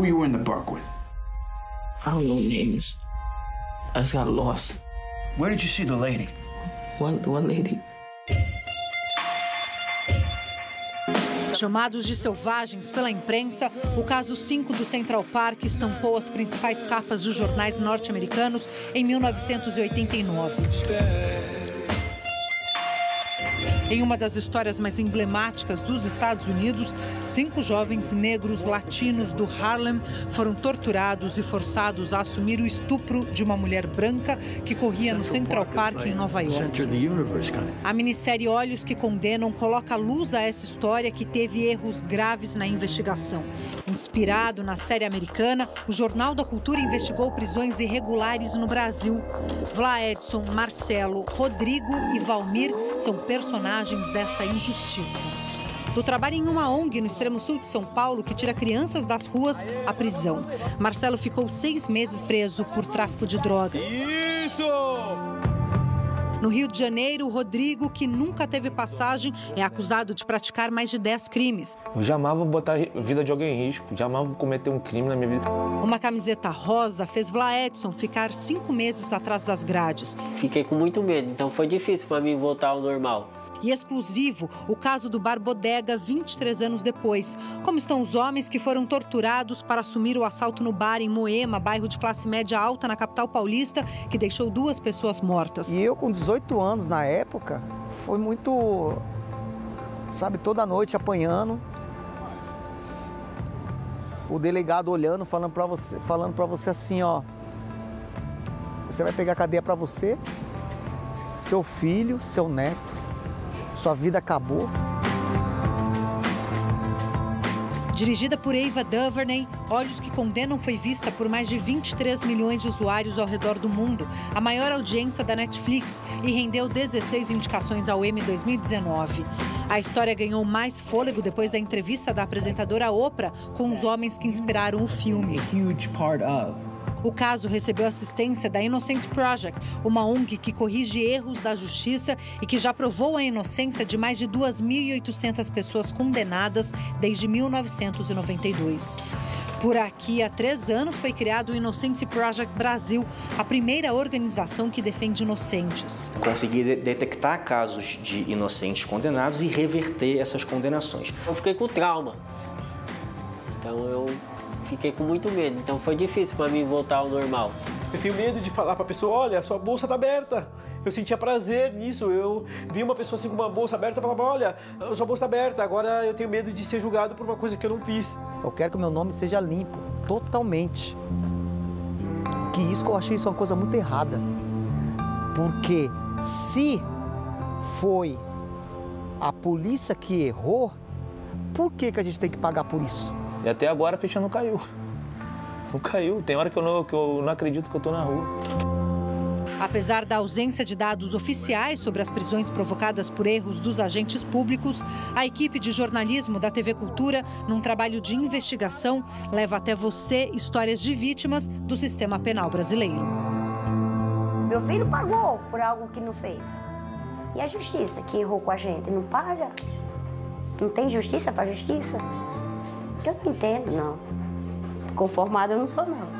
who you were in the park with? I don't know names. I just got lost. Where did you see the lady? One lady. Chamados de selvagens pela imprensa, o caso 5 do Central Park estampou as principais capas dos jornais norte-americanos em 1989. Em uma das histórias mais emblemáticas dos Estados Unidos, 5 jovens negros latinos do Harlem foram torturados e forçados a assumir o estupro de uma mulher branca que corria no Central Park em Nova York. A minissérie Olhos que Condenam coloca à luz a essa história que teve erros graves na investigação. Inspirado na série americana, o Jornal da Cultura investigou prisões irregulares no Brasil. Vlá Edson, Marcelo, Rodrigo e Valmir são personagens dessa injustiça. Do trabalho em uma ONG no extremo sul de São Paulo, que tira crianças das ruas à prisão. Marcelo ficou 6 meses preso por tráfico de drogas. Isso! No Rio de Janeiro, Rodrigo, que nunca teve passagem, é acusado de praticar mais de 10 crimes. Eu já amava botar a vida de alguém em risco, já amava cometer um crime na minha vida. Uma camiseta rosa fez Vlá Edson ficar 5 meses atrás das grades. Fiquei com muito medo, então foi difícil para mim voltar ao normal. E exclusivo, o caso do Bar Bodega 23 anos depois. Como estão os homens que foram torturados para assumir o assalto no bar em Moema, bairro de classe média alta na capital paulista, que deixou 2 pessoas mortas. E eu com 18 anos na época, foi muito, sabe, toda noite apanhando. O delegado olhando, falando pra você assim, ó, você vai pegar cadeia pra você, seu filho, seu neto. Sua vida acabou. Dirigida por Ava DuVernay, Olhos que Condenam foi vista por mais de 23 milhões de usuários ao redor do mundo, a maior audiência da Netflix, e rendeu 16 indicações ao Emmy 2019. A história ganhou mais fôlego depois da entrevista da apresentadora Oprah com os homens que inspiraram o filme. O caso recebeu assistência da Innocence Project, uma ONG que corrige erros da justiça e que já provou a inocência de mais de 2.800 pessoas condenadas desde 1992. Por aqui, há 3 anos, foi criado o Innocence Project Brasil, a primeira organização que defende inocentes. Consegui detectar casos de inocentes condenados e reverter essas condenações. Eu fiquei com trauma, então fiquei com muito medo, então foi difícil para mim voltar ao normal. Eu tenho medo de falar para a pessoa, olha, sua bolsa está aberta. Eu sentia prazer nisso, eu vi uma pessoa assim com uma bolsa aberta e falava, olha, sua bolsa está aberta, agora eu tenho medo de ser julgado por uma coisa que eu não fiz. Eu quero que o meu nome seja limpo, totalmente. Que isso, que eu achei isso uma coisa muito errada. Porque se foi a polícia que errou, por que a gente tem que pagar por isso? E até agora a ficha não caiu. Não caiu. Tem hora que eu não acredito que eu tô na rua. Apesar da ausência de dados oficiais sobre as prisões provocadas por erros dos agentes públicos, a equipe de jornalismo da TV Cultura, num trabalho de investigação, leva até você histórias de vítimas do sistema penal brasileiro. Meu filho pagou por algo que não fez. E a justiça que errou com a gente não paga? Não tem justiça para justiça? Eu não entendo, não. Conformada eu não sou, não.